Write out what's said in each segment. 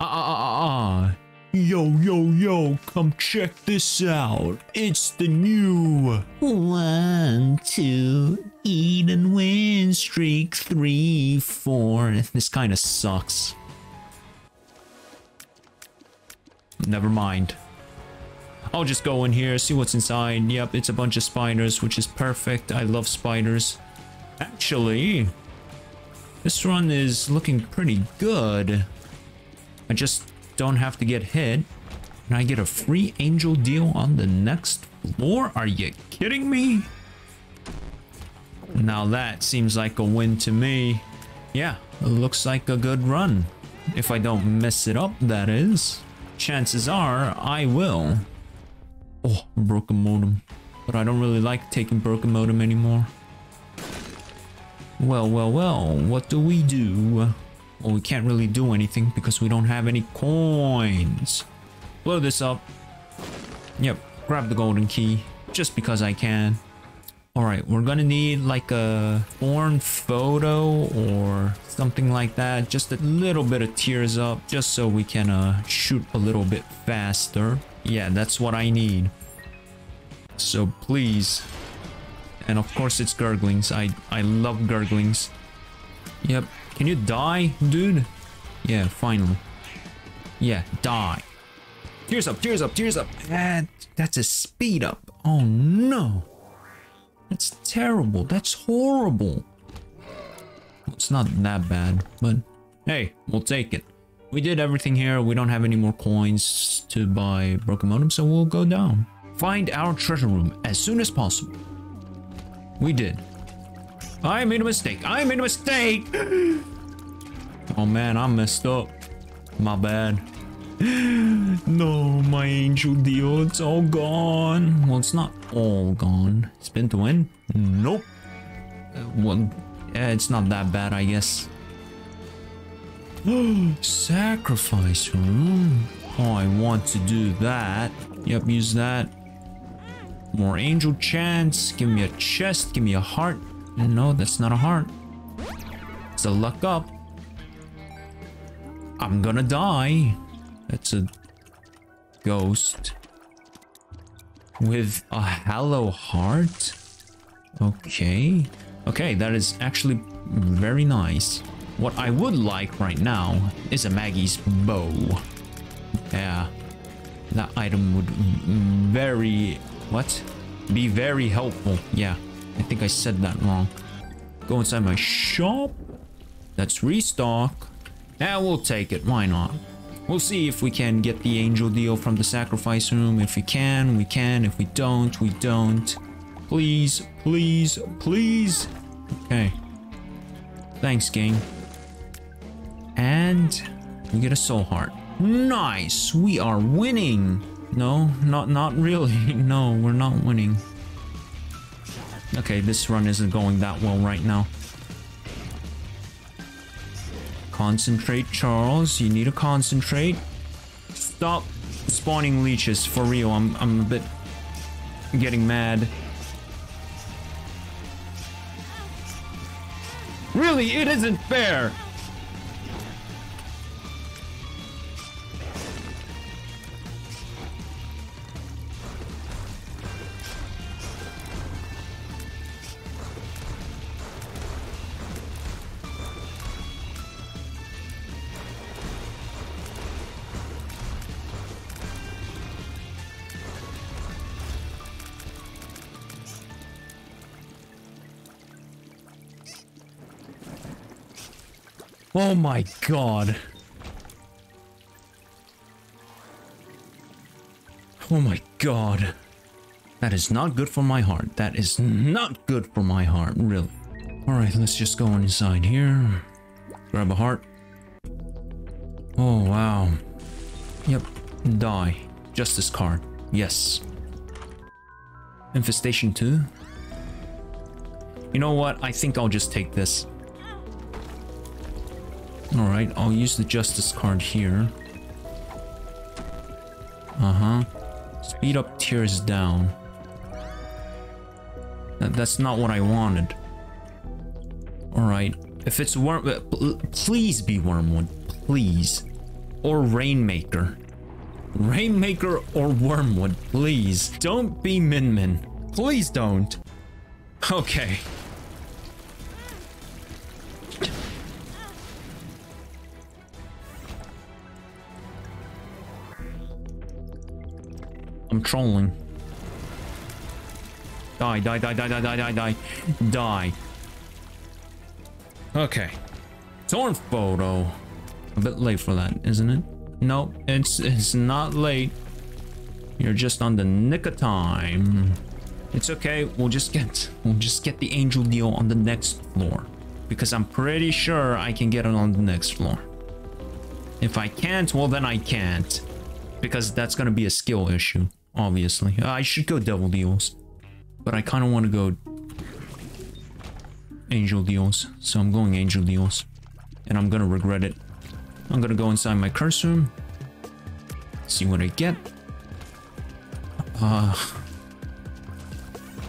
Yo, yo, yo, come check this out. It's the new 1-2 Eden win streak 3-4. This kind of sucks. Never mind. I'll just go in here, see what's inside. Yep, it's a bunch of spiders, which is perfect. I love spiders. Actually, this run is looking pretty good. I just don't have to get hit. And I get a free angel deal on the next floor? Are you kidding me? Now that seems like a win to me. Yeah, it looks like a good run. If I don't mess it up, that is. Chances are, I will. Oh, broken modem. But I don't really like taking broken modem anymore. Well, well, well, what do we do? Well, we can't really do anything because we don't have any coins. Blow this up. Yep, grab the golden key. Just because I can. Alright, we're gonna need like a porn photo or something like that. Just a little bit of tears up. Just so we can shoot a little bit faster. Yeah, that's what I need. So please. And of course it's gurglings. I love gurglings. Yep. Can you die, dude? Yeah, finally. Yeah, die. Tears up, tears up, tears up. That's a speed up. Oh no. That's terrible. That's horrible. It's not that bad, but hey, we'll take it. We did everything here. We don't have any more coins to buy broken modem, so we'll go down. Find our treasure room as soon as possible. We did. I made a mistake. I made a mistake. Oh man, I messed up. My bad. No, my angel deal. It's all gone. Well, it's not all gone. Spin to win? Nope. Well, it's not that bad, I guess. Sacrifice room. Oh, I want to do that. Yep, use that. More angel chance. Give me a chest. Give me a heart. No, that's not a heart. It's a luck up. I'm gonna die. That's a ghost with a hollow heart. Okay. Okay, that is actually very nice. What I would like right now is a Maggie's bow. Yeah. That item would be very helpful. Yeah. I think I said that wrong. Go inside my shop. That's restock. Now we'll take it. Why not? We'll see if we can get the angel deal from the sacrifice room. If we can, we can. If we don't, we don't. Please, please, please. Okay. Thanks, gang. And we get a soul heart. Nice. We are winning. No, not really. No, we're not winning. Okay, this run isn't going that well right now. Concentrate, Charles. You need to concentrate. Stop spawning leeches, for real. I'm a bit getting mad. Really, it isn't fair! Oh my god. Oh my god. That is not good for my heart. That is not good for my heart, really. Alright, let's just go inside here. Grab a heart. Oh wow. Yep. Die. Justice card. Yes. Infestation 2. You know what? I think I'll just take this. Alright, I'll use the Justice card here. Speed up, tears down. That's not what I wanted. Alright, if it's Wormwood, please be Wormwood. Please. or Rainmaker. Rainmaker or Wormwood, please. Don't be Min Min. Please don't. Okay. I'm trolling. Die, die, die, die, die, die, die, die. Die. Okay. Torn photo. A bit late for that, isn't it? No, it's not late. You're just on the nick of time. It's okay. We'll just get the angel deal on the next floor, because I'm pretty sure I can get it on the next floor. If I can't, well then I can't, because that's gonna be a skill issue. Obviously, I should go double deals, but I kind of want to go angel deals, so I'm going angel deals, and I'm gonna regret it. I'm gonna go inside my curse room, see what I get.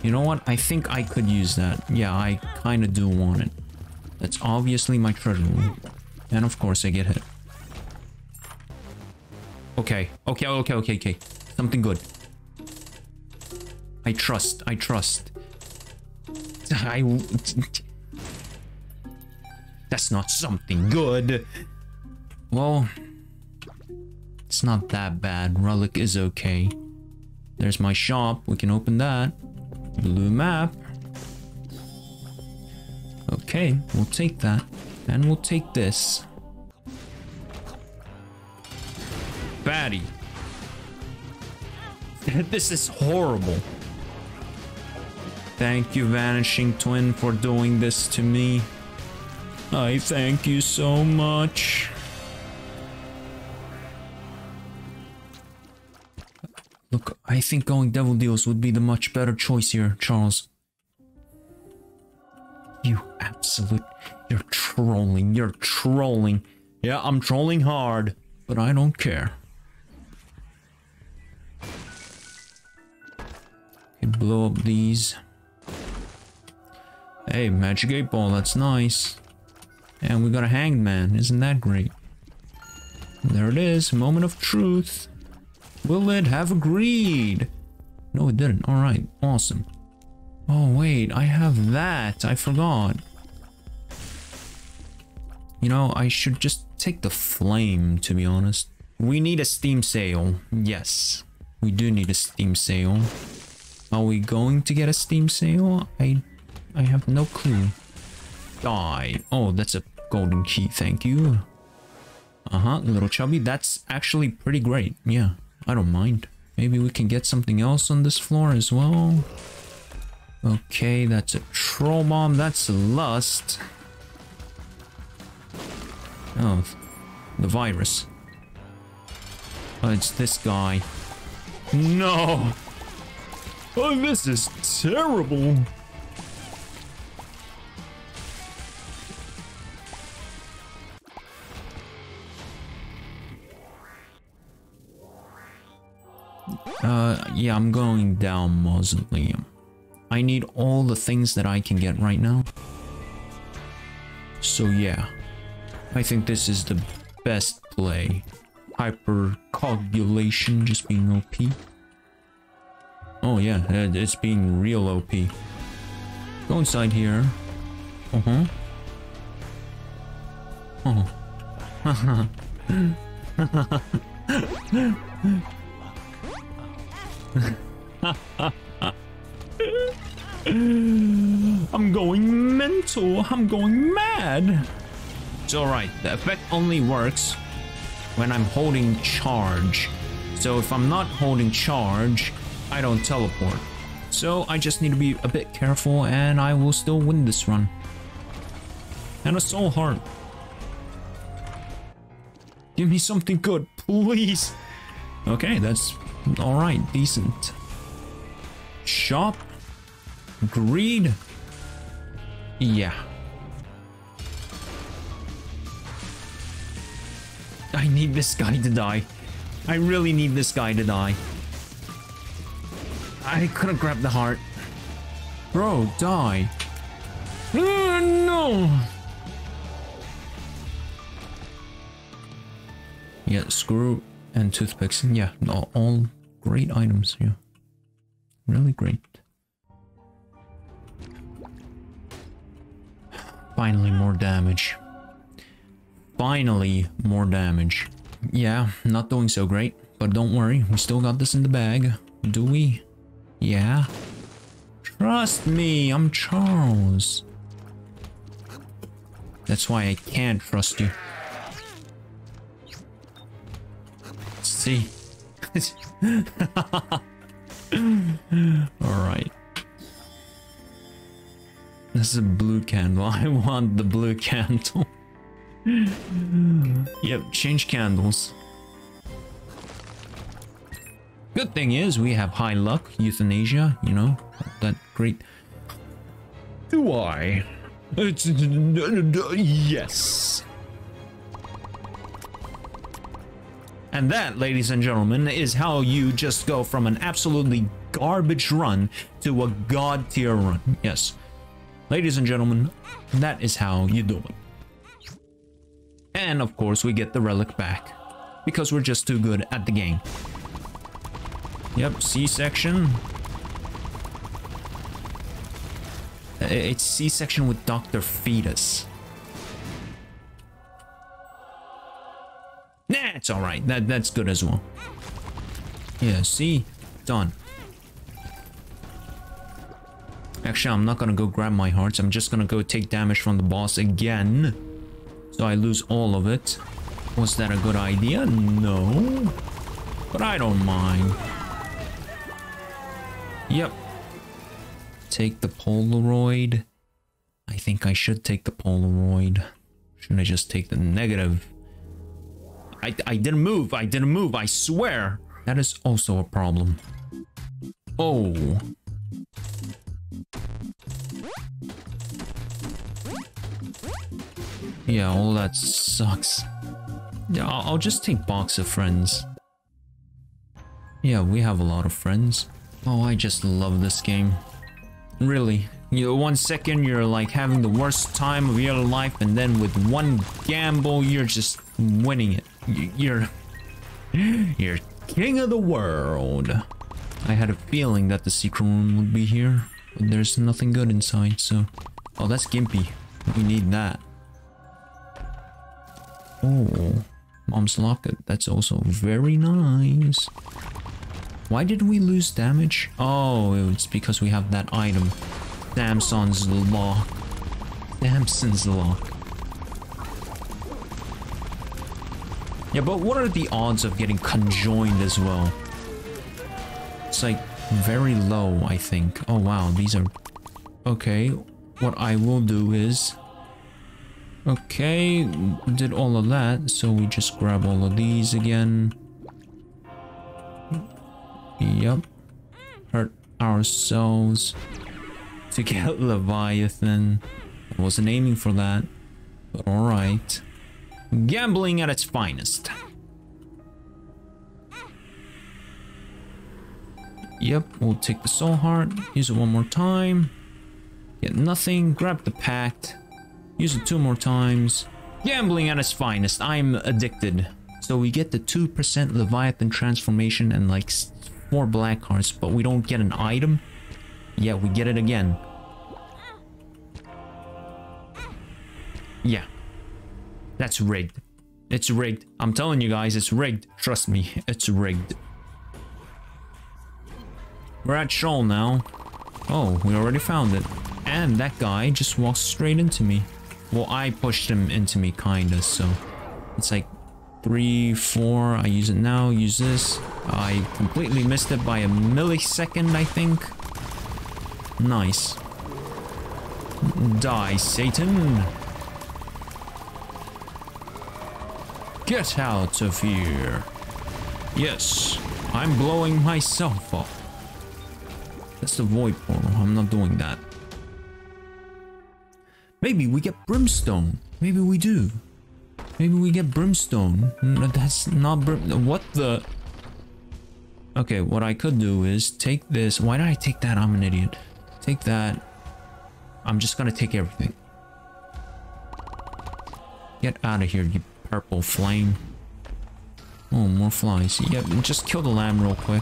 You know what? I think I could use that. Yeah, I kind of do want it. That's obviously my treasure room. And of course I get hit. Okay, okay, okay, okay, okay. Something good. I trust, I trust. That's not something good. Well, it's not that bad. Relic is okay. There's my shop. We can open that. Blue map. Okay, we'll take that. And we'll take this. Batty. This is horrible. Thank you, Vanishing Twin, for doing this to me. I thank you so much. Look, I think going devil deals would be the much better choice here, Charles. You absolute... You're trolling, you're trolling. Yeah, I'm trolling hard, but I don't care. Okay, blow up these. Hey, Magic 8-Ball, that's nice. And we got a Hangman, isn't that great? There it is, moment of truth. Will it have agreed? No, it didn't. All right. Awesome. Oh, wait. I have that. I forgot. You know, I should just take the flame, to be honest. We need a Steam sale. Yes, we do need a Steam sale. Are we going to get a Steam sale? I have no clue. Die. Oh, that's a golden key. Thank you. Uh-huh. Little chubby. That's actually pretty great. Yeah. I don't mind. Maybe we can get something else on this floor as well. Okay, that's a troll bomb. That's a lust. Oh, the virus. Oh, it's this guy. No! Oh, this is terrible! Yeah, I'm going down Mausoleum. I need all the things that I can get right now. So yeah, I think this is the best play. Hypercoagulation just being OP. Oh yeah, it's being real OP. Go inside here. Uh-huh. Oh. I'm going mental. I'm going mad. It's alright. The effect only works when I'm holding charge. So if I'm not holding charge, I don't teleport. So I just need to be a bit careful and I will still win this run. And a soul heart. Give me something good, please. Okay, that's... Alright, decent. Shop. Greed. Yeah. I need this guy to die. I really need this guy to die. I could've grabbed the heart. Bro, die. No! Yeah, screw and toothpicks. Yeah, all great items. Yeah, really great. Finally more damage. Finally more damage. Yeah, not doing so great, but don't worry, we still got this in the bag. Do we? Yeah. Trust me, I'm Charles. That's why I can't trust you. See? Alright. This is a blue candle. I want the blue candle. Yep, change candles. Good thing is we have high luck, euthanasia, you know, that great... Do I? It's... Yes. And that, ladies and gentlemen, is how you just go from an absolutely garbage run to a god tier run. Yes. Ladies and gentlemen, that is how you do it. And of course we get the relic back, because we're just too good at the game. Yep, C-section. It's C-section with Dr. Fetus. Nah, it's alright, that's good as well. Yeah, see? Done. Actually, I'm not gonna go grab my hearts. I'm just gonna go take damage from the boss again. So I lose all of it. Was that a good idea? No. But I don't mind. Yep. Take the Polaroid. I think I should take the Polaroid. Shouldn't I just take the negative? I didn't move. I didn't move. I swear. That is also a problem. Oh. Yeah, all that sucks. Yeah, I'll just take Box of Friends. Yeah, we have a lot of friends. Oh, I just love this game. Really. You know, one second you're like having the worst time of your life, and then with one gamble you're just winning it. You're king of the world. I had a feeling that the secret room would be here, but there's nothing good inside, so... Oh, that's Gimpy. We need that. Oh, Mom's locket. That's also very nice. Why did we lose damage? Oh, it's because we have that item. Samson's lock. Samson's lock. Yeah, but what are the odds of getting conjoined as well? It's like very low, I think. Oh, wow. These are... Okay. What I will do is... Okay, did all of that, so we just grab all of these again. Yep. Hurt ourselves to get Leviathan. I wasn't aiming for that, but alright. Gambling at its finest. Yep, we'll take the soul heart, use it one more time. Get nothing, grab the pact. Use it two more times. Gambling at its finest. I'm addicted. So we get the 2% Leviathan transformation and like 4 black hearts, but we don't get an item. Yeah, we get it again. Yeah. That's rigged. It's rigged. I'm telling you guys, it's rigged. Trust me, it's rigged. We're at Shoal now. Oh, we already found it. And that guy just walks straight into me. Well, I pushed him into me, kinda, so... It's like... 3, 4... I use it now, use this... I completely missed it by a millisecond, I think. Nice. Die, Satan! Get out of here! Yes! I'm blowing myself up! That's the void portal, I'm not doing that. Maybe we get Brimstone. Maybe we do. Maybe we get Brimstone. No, that's not Brim... What the... Okay, what I could do is take this. Why did I take that? I'm an idiot. Take that. I'm just gonna take everything. Get out of here, you purple flame. Oh, more flies. Yeah, just kill the lamb real quick.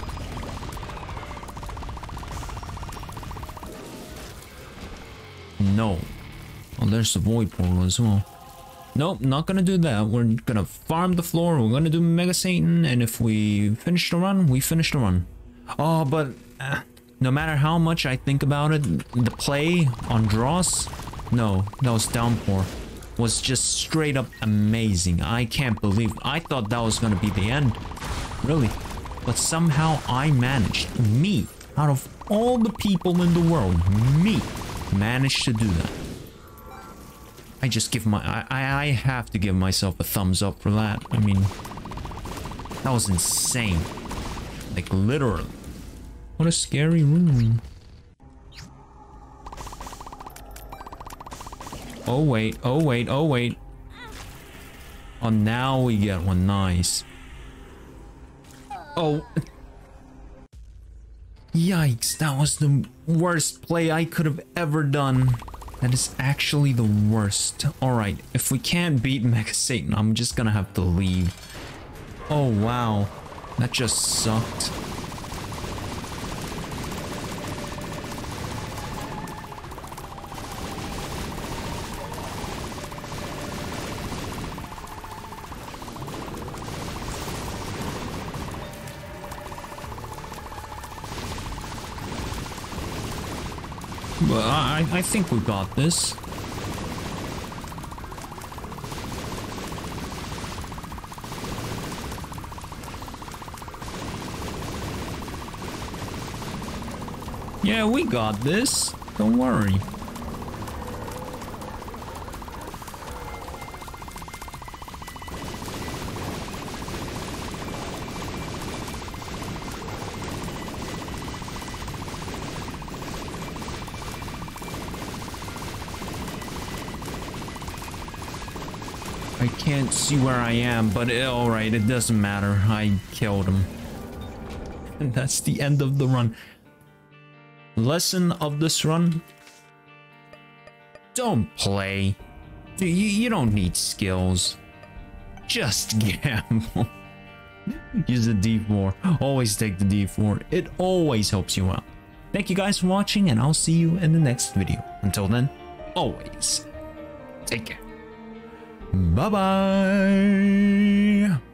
No. Oh, there's the void portal as well. Nope, not gonna do that. We're gonna farm the floor. We're gonna do Mega Satan, and if we finish the run, we finish the run. Oh, but no matter how much I think about it, the play on Dross, no, that was Downpour, was just straight up amazing. I can't believe it. I thought that was gonna be the end, really, but somehow I managed. Me, out of all the people in the world, me managed to do that. I just give my... I have to give myself a thumbs up for that. I mean, that was insane. Like, literally. What a scary room. Oh, wait. Oh, wait. Oh, wait. Oh, now we get one. Nice. Oh. Yikes. That was the worst play I could have ever done. That is actually the worst. Alright, if we can't beat Mega Satan, I'm just gonna have to leave. Oh wow, that just sucked. But I think we got this. Yeah, we got this. Don't worry. I can't see where I am, but alright, it doesn't matter. I killed him. And that's the end of the run. Lesson of this run? Don't play. You don't need skills. Just gamble. Use the D4. Always take the D4. It always helps you out. Thank you guys for watching, and I'll see you in the next video. Until then, always take care. Bye-bye.